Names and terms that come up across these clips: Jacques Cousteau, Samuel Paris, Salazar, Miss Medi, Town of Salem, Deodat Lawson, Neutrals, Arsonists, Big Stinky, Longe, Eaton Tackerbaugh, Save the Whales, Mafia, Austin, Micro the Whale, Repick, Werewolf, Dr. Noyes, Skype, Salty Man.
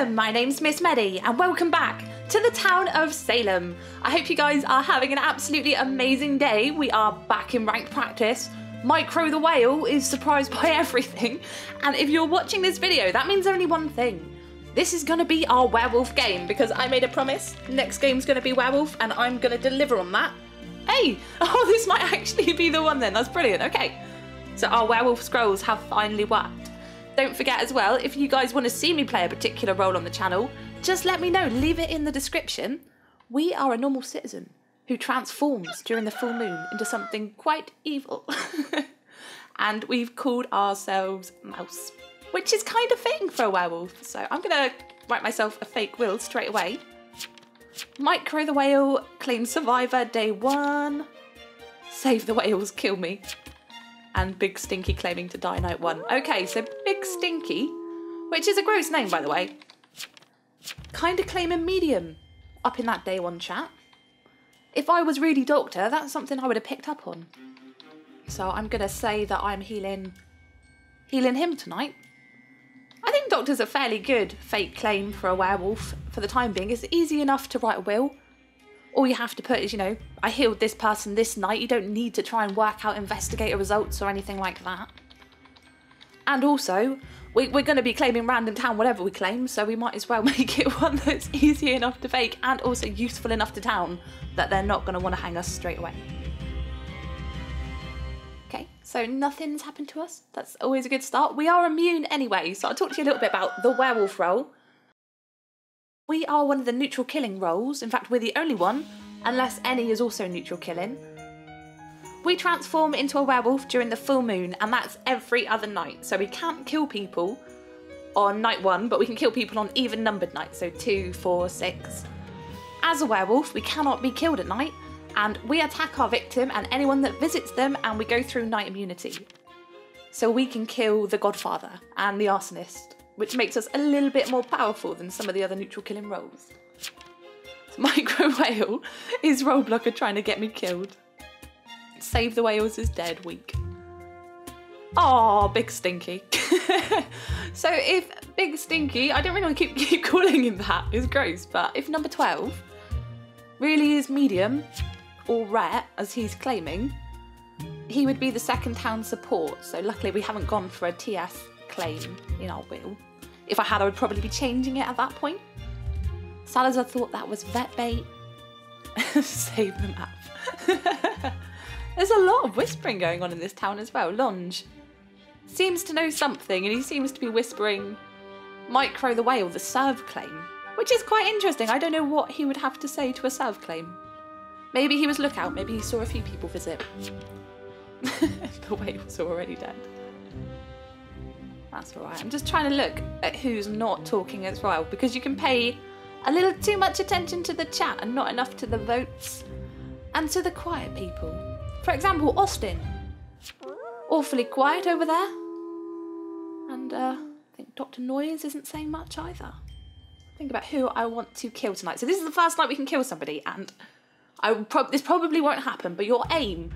Salem. My name's Miss Medi and welcome back to the Town of Salem. I hope you guys are having an absolutely amazing day. We are back in ranked practice. Micro the Whale is surprised by everything, and if you're watching this video that means only one thing. This is gonna be our werewolf game because I made a promise. Next game's gonna be werewolf and I'm gonna deliver on that. Hey! Oh, this might actually be the one then. That's brilliant. Okay. So our werewolf scrolls have finally worked. Don't forget as well, if you guys want to see me play a particular role on the channel, just let me know, leave it in the description. We are a normal citizen who transforms during the full moon into something quite evil. And we've called ourselves Mouse, which is kind of fitting for a werewolf. So I'm going to write myself a fake will straight away. Micro the Whale, claim survivor, day 1. Save the Whales, kill me. And Big Stinky claiming to die night 1. Okay, so Big Stinky, which is a gross name by the way, kind of claiming medium up in that day 1 chat. If I was really Doctor, that's something I would have picked up on. So I'm going to say that I'm healing him tonight. I think Doctor's a fairly good fake claim for a werewolf for the time being. It's easy enough to write a will. All you have to put is, you know, I healed this person this night. You don't need to try and work out investigator results or anything like that. And also, we're going to be claiming random town whatever we claim, so we might as well make it one that's easy enough to fake and also useful enough to town that they're not going to want to hang us straight away. Okay, so nothing's happened to us. That's always a good start. We are immune anyway, so I'll talk to you a little bit about the werewolf role. We are one of the neutral killing roles. In fact, we're the only one, unless any is also neutral killing. We transform into a werewolf during the full moon, and that's every other night. So we can't kill people on night 1, but we can kill people on even numbered nights, so 2, 4, 6. As a werewolf, we cannot be killed at night, and we attack our victim and anyone that visits them, and we go through night immunity. So we can kill the Godfather and the Arsonist, which makes us a little bit more powerful than some of the other neutral killing roles. So Micro Whale is role blocker trying to get me killed. Save the Whales is dead weak. Oh, Big Stinky. So if Big Stinky, I don't really want to keep calling him that, it's gross, but if number 12 really is medium or rare, as he's claiming, he would be the second town support. So luckily we haven't gone for a TS claim in our will. If I had, I would probably be changing it at that point. Salazar thought that was vet bait. Save the map. There's a lot of whispering going on in this town as well. Longe seems to know something, and he seems to be whispering Micro the Whale, the serve claim, which is quite interesting. I don't know what he would have to say to a serve claim. Maybe he was lookout, maybe he saw a few people visit. The whales are already dead. That's all right. I'm just trying to look at who's not talking as well, because you can pay a little too much attention to the chat and not enough to the votes and to the quiet people. For example, Austin. Awfully quiet over there. And I think Dr. Noyes isn't saying much either. Think about who I want to kill tonight. So this is the first night we can kill somebody, and this probably won't happen, but your aim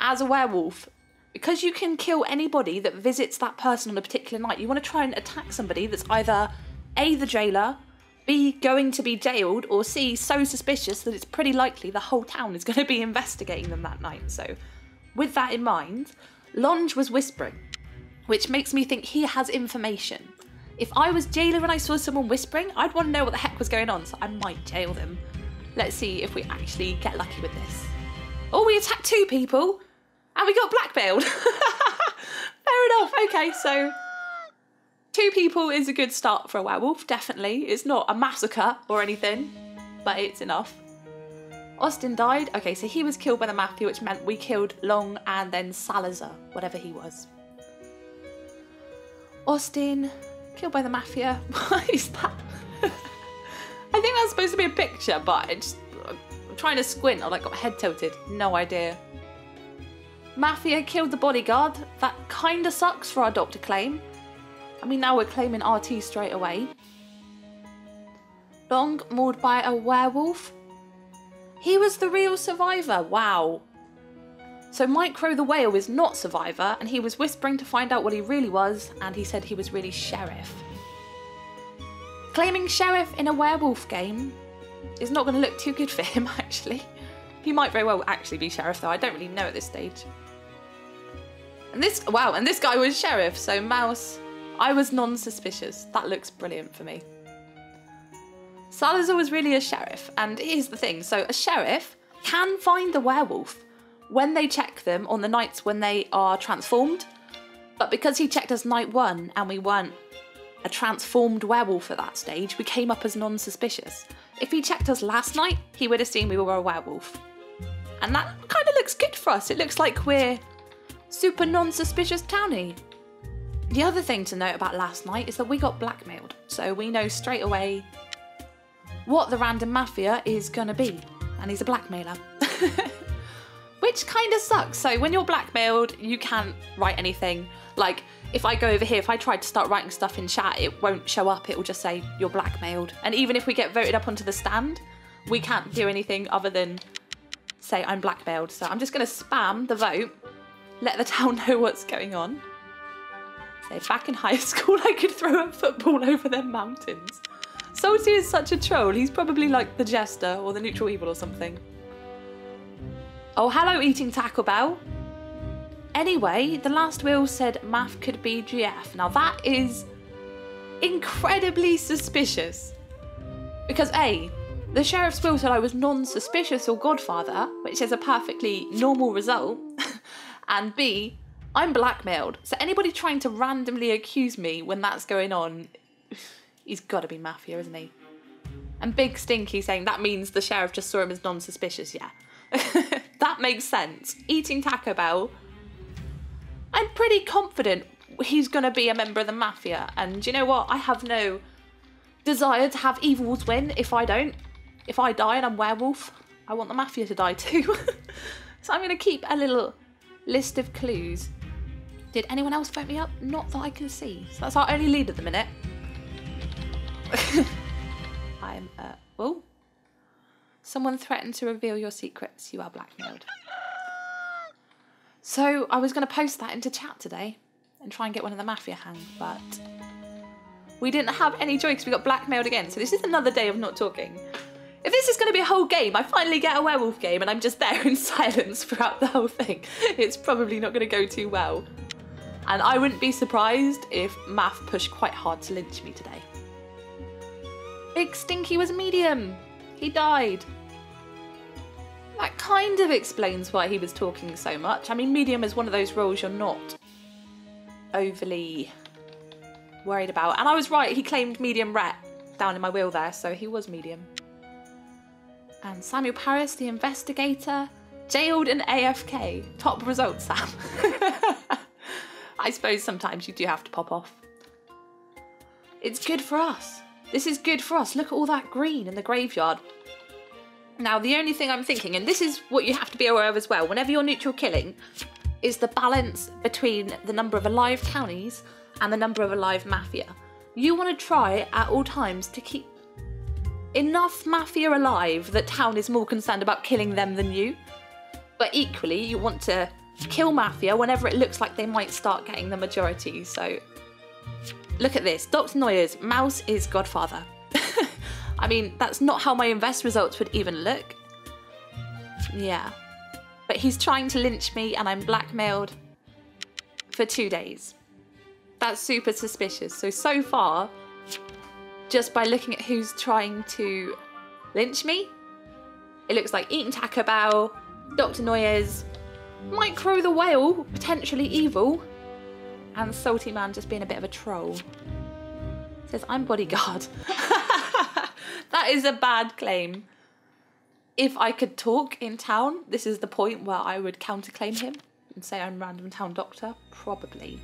as a werewolf, because you can kill anybody that visits that person on a particular night, you want to try and attack somebody that's either A, the jailer, B, going to be jailed, or C, so suspicious that it's pretty likely the whole town is going to be investigating them that night. So with that in mind, Longe was whispering, which makes me think he has information. If I was jailer and I saw someone whispering, I'd want to know what the heck was going on, so I might jail them. Let's see if we actually get lucky with this. Oh, we attacked 2 people! And we got blackmailed. Fair enough. Okay, so 2 people is a good start for a werewolf, definitely. It's not a massacre or anything, but it's enough. Austin died. Okay, so he was killed by the Mafia, which meant we killed Longe and then Salazar, whatever he was. Austin, killed by the Mafia. What is that? I think that's supposed to be a picture, but I'm trying to squint. I got my head tilted. No idea. Mafia killed the bodyguard. That kind of sucks for our Doctor claim. I mean, now we're claiming RT straight away. Longe mauled by a werewolf. He was the real survivor. Wow. So Micro the Whale is not survivor, and he was whispering to find out what he really was, and he said he was really sheriff. Claiming sheriff in a werewolf game is not going to look too good for him, actually. He might very well actually be sheriff, though. I don't really know at this stage. And this, wow, and this guy was sheriff, so Mouse, I was non-suspicious. That looks brilliant for me. Salazar was really a sheriff, and here's the thing. So a sheriff can find the werewolf when they check them on the nights when they are transformed, but because he checked us night one and we weren't a transformed werewolf at that stage, we came up as non-suspicious. If he checked us last night, he would have seen we were a werewolf. And that kind of looks good for us. It looks like we're super non-suspicious townie. The other thing to note about last night is that we got blackmailed, so we know straight away what the random mafia is gonna be, and he's a blackmailer. Which kind of sucks. So when you're blackmailed, you can't write anything. Like, if I go over here, if I try to start writing stuff in chat, it won't show up. It will just say, you're blackmailed. And even if we get voted up onto the stand, we can't do anything other than say, I'm blackmailed. So I'm just going to spam the vote, let the town know what's going on. So back in high school, I could throw a football over their mountains. Salty is such a troll. He's probably like the jester or the neutral evil or something. Oh, hello, Eaton Tackerbaugh. Anyway, the last will said Math could be GF. Now that is incredibly suspicious. Because A, the sheriff's will said I was non-suspicious or godfather, which is a perfectly normal result. And B, I'm blackmailed. So anybody trying to randomly accuse me when that's going on, he's got to be Mafia, isn't he? And Big Stinky saying that means the sheriff just saw him as non-suspicious, yeah. That makes sense. Eating Taco Bell, I'm pretty confident he's going to be a member of the Mafia. And you know what? I have no desire to have evils win if I don't. If I die and I'm werewolf, I want the Mafia to die too. So I'm going to keep a little list of clues. Did anyone else vote me up? Not that I can see. So that's our only lead at the minute. I'm, oh. Someone threatened to reveal your secrets. You are blackmailed. So I was going to post that into chat today and try and get one of the Mafia hang, but we didn't have any joy because we got blackmailed again. So this is another day of not talking. If this is going to be a whole game, I finally get a werewolf game and I'm just there in silence throughout the whole thing. It's probably not going to go too well. And I wouldn't be surprised if Math pushed quite hard to lynch me today. Big Stinky was medium. He died. That kind of explains why he was talking so much. I mean, medium is one of those roles you're not overly worried about. And I was right, he claimed medium ret down in my will there, so he was medium. And Samuel Paris, the investigator, jailed and AFK. Top result, Sam. I suppose sometimes you do have to pop off. It's good for us. This is good for us. Look at all that green in the graveyard. Now, the only thing I'm thinking, and this is what you have to be aware of as well, whenever you're neutral killing, is the balance between the number of alive townies and the number of alive mafia. You want to try at all times to keep enough mafia alive that town is more concerned about killing them than you. But equally, you want to kill mafia whenever it looks like they might start getting the majority. So look at this. Dr. Noyes, Mouse is godfather. I mean, that's not how my invest results would even look. Yeah. But he's trying to lynch me and I'm blackmailed for 2 days. That's super suspicious. So far, just by looking at who's trying to lynch me, it looks like Eaton Tackerbaugh, Dr. Noyes, Micro the Whale, potentially evil, and Salty Man just being a bit of a troll. It says, I'm bodyguard. That is a bad claim. If I could talk in town, this is the point where I would counterclaim him and say I'm random town doctor, probably.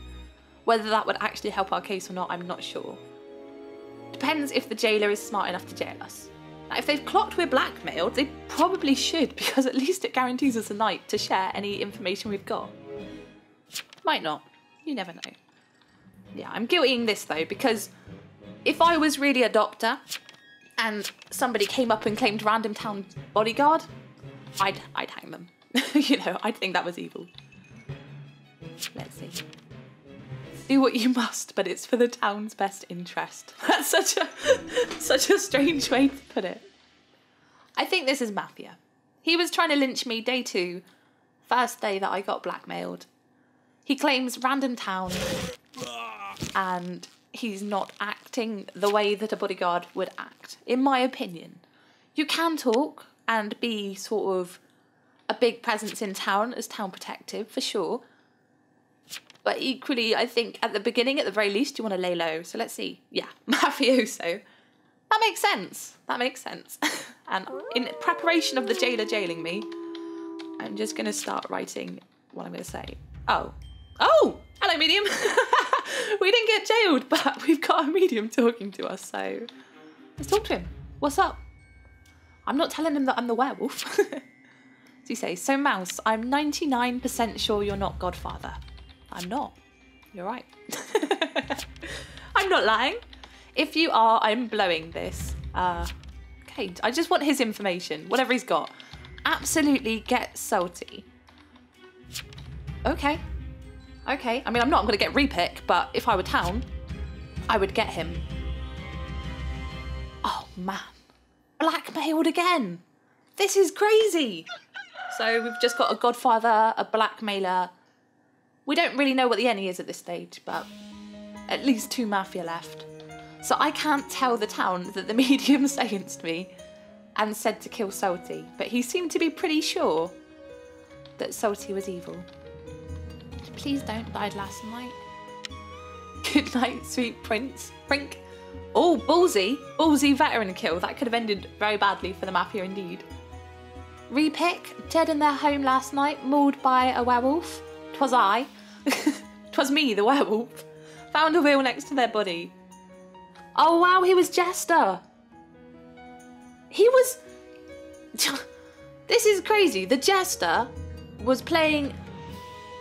Whether that would actually help our case or not, I'm not sure. Depends if the jailer is smart enough to jail us. Now, if they've clocked we're blackmailed, they probably should, because at least it guarantees us a night to share any information we've got. Might not. You never know. Yeah, I'm guiltying this though, because if I was really a doctor and somebody came up and claimed random town bodyguard, I'd hang them. You know, I'd think that was evil. Let's see. Do what you must, but it's for the town's best interest. That's such a strange way to put it. I think this is Mafia. He was trying to lynch me day 2, first day that I got blackmailed. He claims random town and he's not acting the way that a bodyguard would act, in my opinion. You can talk and be sort of a big presence in town as town protective, for sure. But equally, I think at the beginning, at the very least, you want to lay low. So let's see. Yeah, mafioso. That makes sense. That makes sense. And in preparation of the jailer jailing me, I'm just going to start writing what I'm going to say. Oh, hello, medium. We didn't get jailed, but we've got a medium talking to us. So let's talk to him. What's up? I'm not telling him that I'm the werewolf. So you say, so Mouse, I'm 99% sure you're not Godfather. I'm not. You're right. I'm not lying. If you are, I'm blowing this. Okay, I just want his information, whatever he's got. Absolutely get salty. Okay. Okay. I mean, I'm not going to get Repick, but if I were town, I would get him. Oh, man. Blackmailed again. This is crazy. So we've just got a Godfather, a blackmailer. We don't really know what the enemy is at this stage, but at least 2 Mafia left. So I can't tell the town that the medium silenced me and said to kill Salty, but he seemed to be pretty sure that Salty was evil. Please don't die last night. Good night, sweet prince. Prink. Oh, ballsy. Ballsy veteran kill. That could have ended very badly for the Mafia indeed. Repick, dead in their home last night, mauled by a werewolf. 'Twas I. 'Twas me, the werewolf. Found a wheel next to their body. Oh wow, he was Jester. He was... This is crazy. The Jester was playing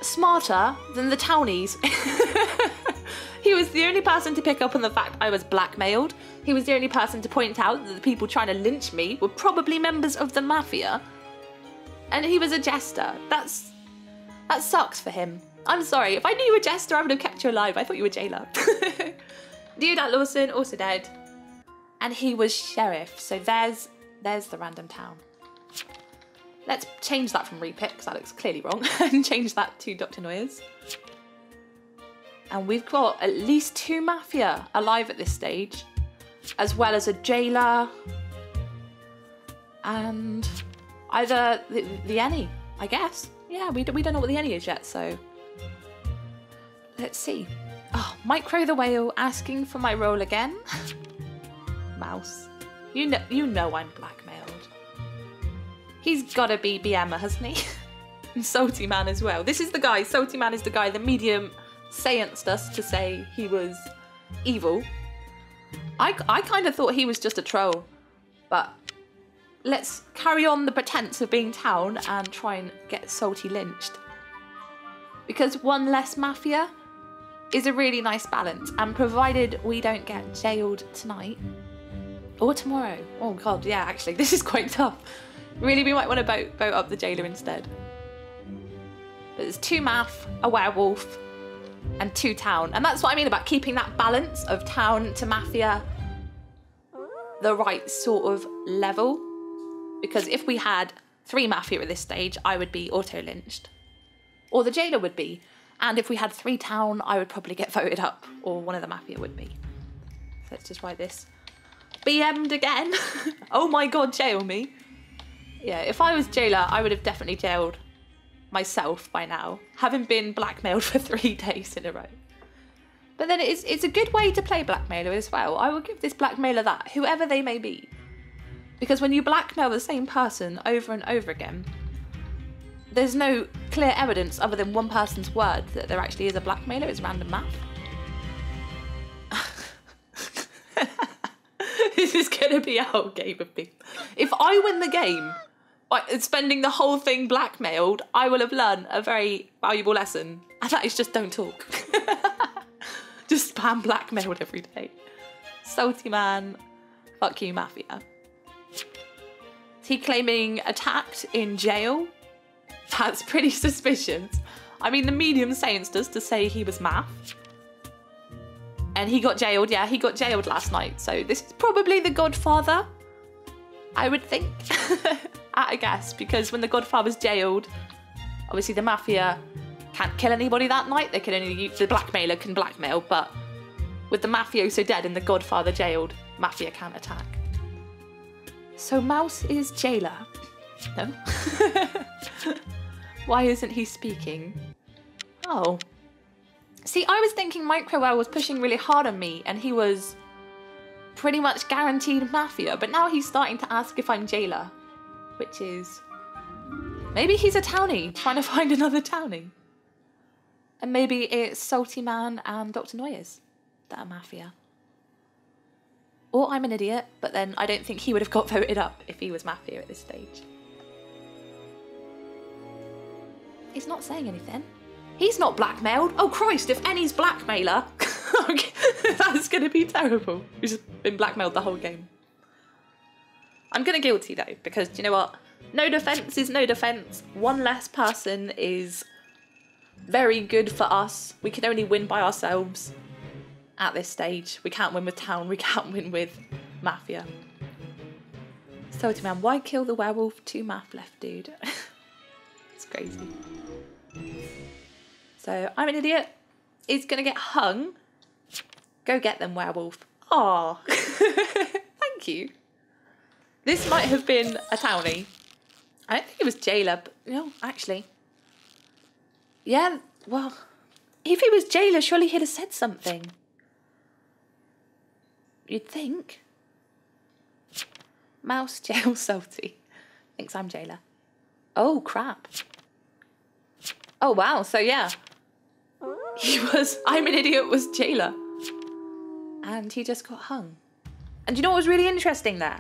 smarter than the townies. He was the only person to pick up on the fact I was blackmailed. He was the only person to point out that the people trying to lynch me were probably members of the Mafia. And he was a Jester. That sucks for him. I'm sorry. If I knew you were Jester, I would have kept you alive. I thought you were jailer. Deodat Lawson, also dead. And he was sheriff. So there's the random town. Let's change that from Repick, because that looks clearly wrong, and change that to Dr. Noyes. And we've got at least 2 Mafia alive at this stage, as well as a jailer and either the Ennie, I guess. Yeah, we don't know what the Ennie is yet, so let's see. Oh, Micro the Whale asking for my role again. Mouse, you know I'm blackmailed. He's gotta be BMer, hasn't he? And Salty Man as well. This is the guy. Salty Man is the guy the medium seanced us to say he was evil. I kind of thought he was just a troll, but let's carry on the pretense of being town and try and get Salty lynched. Because one less Mafia is a really nice balance, and provided we don't get jailed tonight or tomorrow. Oh God, yeah, actually, this is quite tough. Really, we might want to boat up the jailer instead. But there's 2 Maf, a werewolf, and 2 town. And that's what I mean about keeping that balance of town to Mafia the right sort of level. Because if we had 3 Mafia at this stage, I would be auto-lynched. Or the jailer would be. And if we had 3 town, I would probably get voted up. Or one of the Mafia would be. So let's just write this. BM'd again. Oh my God, jail me. Yeah, if I was jailer, I would have definitely jailed myself by now, having been blackmailed for 3 days in a row. But then it's a good way to play blackmailer as well. I will give this blackmailer that, whoever they may be. Because when you blackmail the same person over and over again, there's no clear evidence other than one person's word that there actually is a blackmailer. It's random math. This is going to be a whole game of people. If I win the game, spending the whole thing blackmailed, I will have learned a very valuable lesson. And that is just don't talk. Just spam blackmailed every day. Salty Man, fuck you, Mafia. Is he claiming attacked in jail? That's pretty suspicious. I mean, the medium sentenced us to say he was Maf. And he got jailed, yeah, he got jailed last night. So this is probably The Godfather, I would think, at a guess, because when The Godfather's jailed, obviously the Mafia can't kill anybody that night. They can only, the blackmailer can blackmail, but with the mafioso dead and The Godfather jailed, Mafia can't attack. So Mouse is jailer. No. Why isn't he speaking? Oh. See, I was thinking Micro was pushing really hard on me and he was pretty much guaranteed Mafia, but now he's starting to ask if I'm jailer, which is... maybe he's a townie, trying to find another townie. And maybe it's Salty Man and Dr. Noyes that are Mafia. Or I'm an idiot, but then I don't think he would have got voted up if he was Mafia at this stage. He's not saying anything. He's not blackmailed. Oh Christ, if any's blackmailer, that's gonna be terrible. We've just been blackmailed the whole game. I'm gonna guilty though, because do you know what? No defense is no defense. One less person is very good for us. We can only win by ourselves at this stage. We can't win with town, we can't win with Mafia. Salty Man, why kill the werewolf? 2 math left, dude. It's crazy. So, I'm an idiot. He's gonna get hung. Go get them, werewolf. Aw. Thank you. This might have been a townie. I don't think it was jailer, but no, actually. Yeah, well, if he was jailer, surely he'd have said something. You'd think. Mouse, jail, Salty. Thinks I'm jailer. Oh, crap. Oh, wow, so yeah. He was, I'm an idiot, was jailer. And he just got hung. And you know what was really interesting there?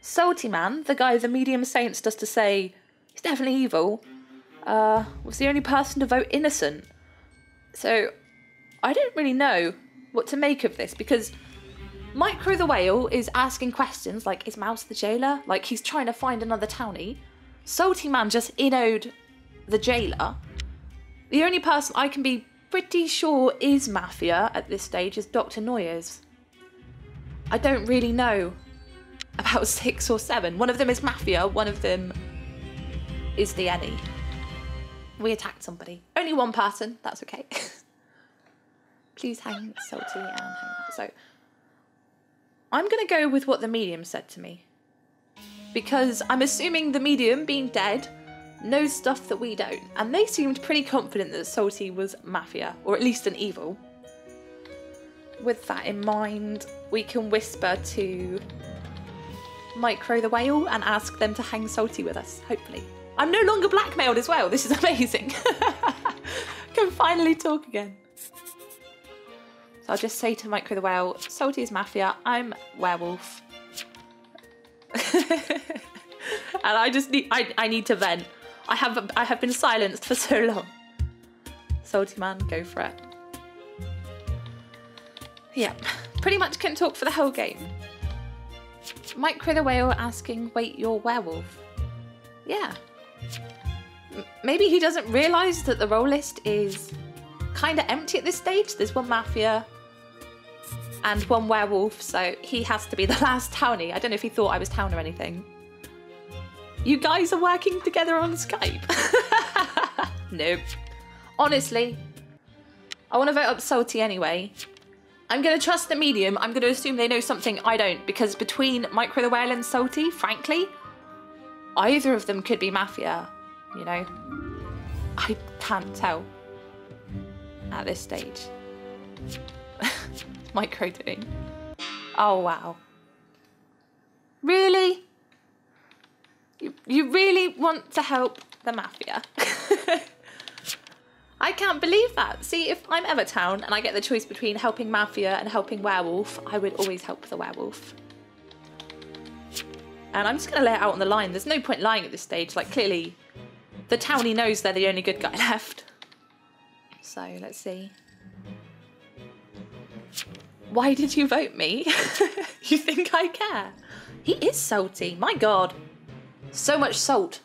Salty Man, the guy the medium saints does to say he's definitely evil, was the only person to vote innocent. So I don't really know what to make of this, because Micro the Whale is asking questions like, is Mouse the jailer? Like, he's trying to find another townie. Salty Man just innoed the jailer. The only person I can be pretty sure is Mafia at this stage is Dr. Noyes. I don't really know about 6 or 7. One of them is Mafia, one of them is the Enemy. We attacked somebody. Only one person, that's okay. Please hang Salty and hang out. So, I'm gonna go with what the medium said to me, because I'm assuming the medium, being dead, knows stuff that we don't, and they seemed pretty confident that Salty was Mafia, or at least an evil. With that in mind, we can whisper to Micro the Whale and ask them to hang Salty with us, hopefully. I'm no longer blackmailed as well, this is amazing. I can finally talk again. So I'll just say to Micro the Whale, Salty is Mafia, I'm werewolf. And I just need, I need to vent. I have been silenced for so long. Salty Man, go for it. Yeah, pretty much couldn't talk for the whole game. Micro the Whale asking, wait, you're werewolf? Yeah. Maybe he doesn't realise that the roll list is kind of empty at this stage. There's 1 Mafia and 1 werewolf, so he has to be the last townie. I don't know if he thought I was town or anything. You guys are working together on Skype? Nope. Honestly, I want to vote up Salty anyway. I'm going to trust the medium. I'm going to assume they know something I don't, because between Micro the Whale and Salty, frankly, either of them could be Mafia, you know? I can't tell at this stage. Micro doing? Oh, wow. Really? You really want to help the Mafia? I can't believe that. See, if I'm ever town and I get the choice between helping Mafia and helping werewolf, I would always help the werewolf. And I'm just gonna lay it out on the line. There's no point lying at this stage. Like, clearly the townie knows they're the only good guy left. So let's see. Why did you vote me? You think I care? He is salty, my God. So much salt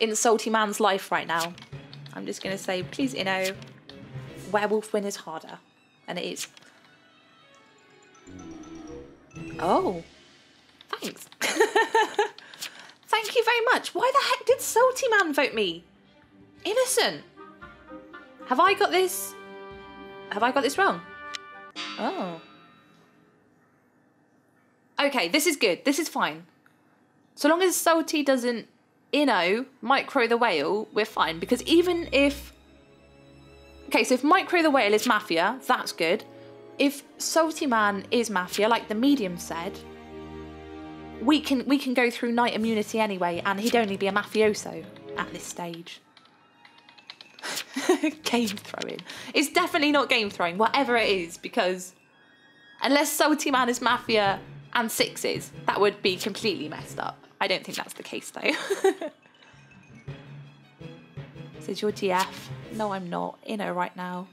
in Salty Man's life right now. I'm just going to say, please, you know, werewolf win is harder. And it is. Oh, thanks. Thank you very much. Why the heck did Salty Man vote me? Innocent. Have I got this? Have I got this wrong? Oh. Okay, this is good. This is fine. So long as Salty doesn't, you know, Micro the Whale, we're fine. Because even if... Okay, so if Micro the Whale is Mafia, that's good. If Salty Man is Mafia, like the medium said, we can go through night immunity anyway, and he'd only be a mafioso at this stage. Game throwing. It's definitely not game throwing, whatever it is, because unless Salty Man is Mafia and sixes, that would be completely messed up. I don't think that's the case though. Says you're GF. No, I'm not. Inno right now.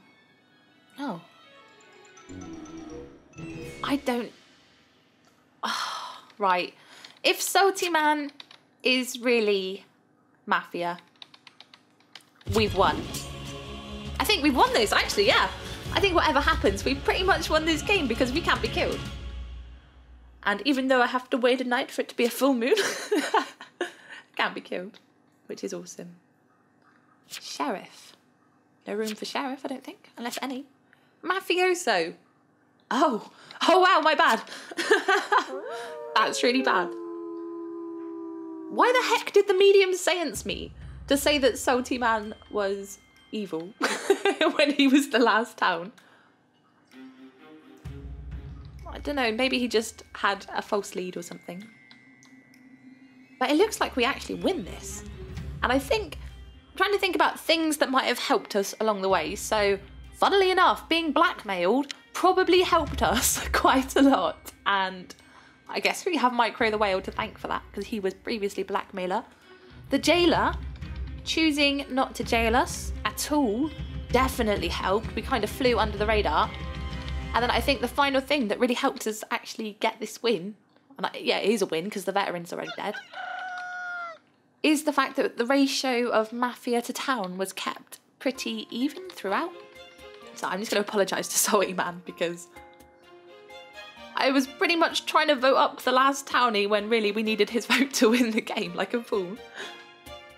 Oh. I don't... Oh, right. If Salty Man is really Mafia, we've won. I think we've won this, actually, yeah. I think whatever happens, we've pretty much won this game because we can't be killed. And even though I have to wait a night for it to be a full moon, can't be killed, which is awesome. Sheriff. No room for sheriff, I don't think, unless any. Mafioso. Oh. Oh, wow, my bad. That's really bad. Why the heck did the medium science me to say that Salty Man was evil when he was the last town? I don't know, maybe he just had a false lead or something. But it looks like we actually win this. And I think, I'm trying to think about things that might have helped us along the way. So, funnily enough, being blackmailed probably helped us quite a lot. And I guess we have Micro the Whale to thank for that, because he was previously blackmailer. The jailer, choosing not to jail us at all, definitely helped. We kind of flew under the radar. And then I think the final thing that really helped us actually get this win, and yeah, it is a win because the veteran's already dead, is the fact that the ratio of Mafia to town was kept pretty even throughout. So I'm just going to apologise to Salty Man because I was pretty much trying to vote up the last townie when really we needed his vote to win the game, like a fool.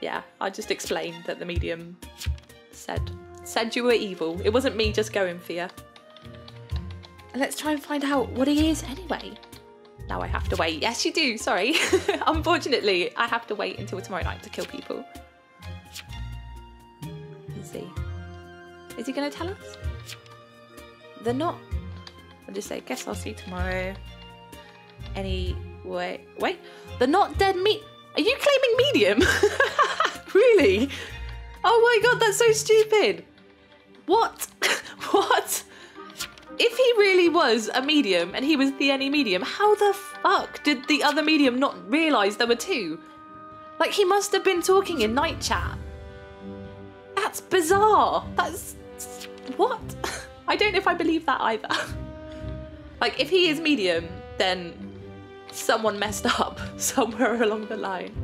Yeah, I just explained that the medium said you were evil. It wasn't me just going for you. Let's try and find out what he is anyway. Now I have to wait. Yes, you do. Sorry. Unfortunately, I have to wait until tomorrow night to kill people. Let's see. Is he going to tell us? They're not. I'll just say, guess I'll see tomorrow. Anyway. Wait. They're not dead meat. Are you claiming medium? Really? Oh my god, that's so stupid. What? What? If he really was a medium and he was the any medium, how the fuck did the other medium not realise there were two? Like, he must have been talking in night chat. That's bizarre. That's... what? I don't know if I believe that either. Like, if he is medium, then someone messed up somewhere along the line.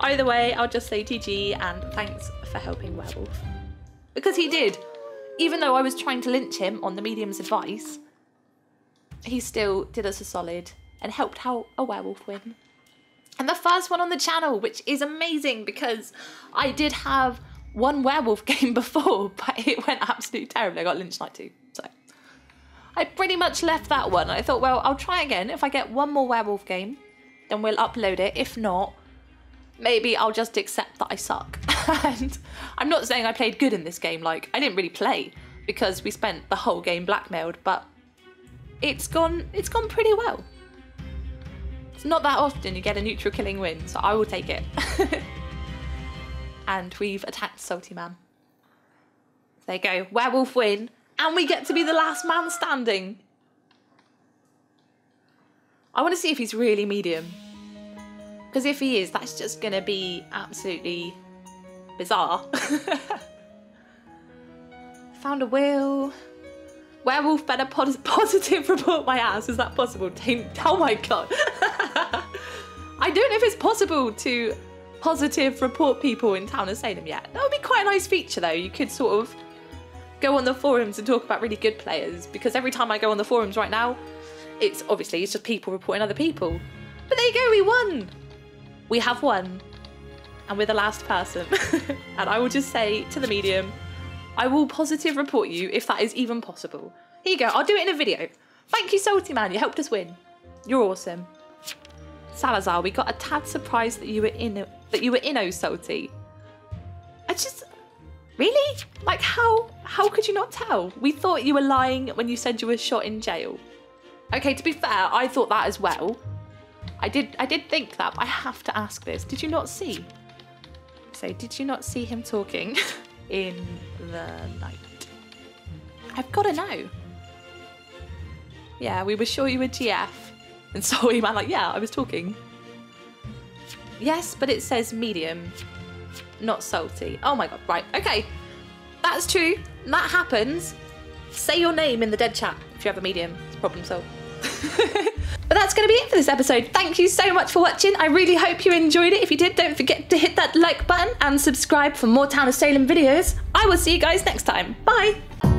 Either way, I'll just say GG and thanks for helping Werewolf. Because he did. Even though I was trying to lynch him on the medium's advice, he still did us a solid and helped out a werewolf win. And the first one on the channel, which is amazing because I did have one werewolf game before, but it went absolutely terribly. I got lynched night two, so I pretty much left that one. I thought, well, I'll try again. If I get one more werewolf game, then we'll upload it. If not, maybe I'll just accept that I suck. And I'm not saying I played good in this game, like, I didn't really play because we spent the whole game blackmailed, but it's gone pretty well. It's not that often you get a neutral killing win, so I will take it. And we've attacked Salty Man. There you go, werewolf win, and we get to be the last man standing. I want to see if he's really medium. Because if he is, that's just going to be absolutely bizarre. Found a will. Werewolf better positive report my ass. Is that possible? Oh my god. I don't know if it's possible to positive report people in Town of Salem yet. That would be quite a nice feature though. You could sort of go on the forums and talk about really good players, because every time I go on the forums right now, it's obviously just people reporting other people. But there you go, we won! We have won. And we're the last person. And I will just say to the medium, I will positive report you if that is even possible. Here you go, I'll do it in a video. Thank you, Salty Man, you helped us win. You're awesome. Salazar, we got a tad surprised that you were in Salty. I just, really? Like how could you not tell? We thought you were lying when you said you were shot in jail. Okay, to be fair, I thought that as well. I did think that, but I have to ask this. Did you not see? So did you not see him talking in the night? I've got to know. Yeah, we were sure you were GF. And Salty Man, like, yeah, I was talking. Yes, but it says medium, not Salty. Oh my God, right, okay. That's true, that happens. Say your name in the dead chat if you have a medium, it's problem solved. But that's going to be it for this episode. Thank you so much for watching. I really hope you enjoyed it. If you did, don't forget to hit that like button and subscribe for more Town of Salem videos. I will see you guys next time. Bye.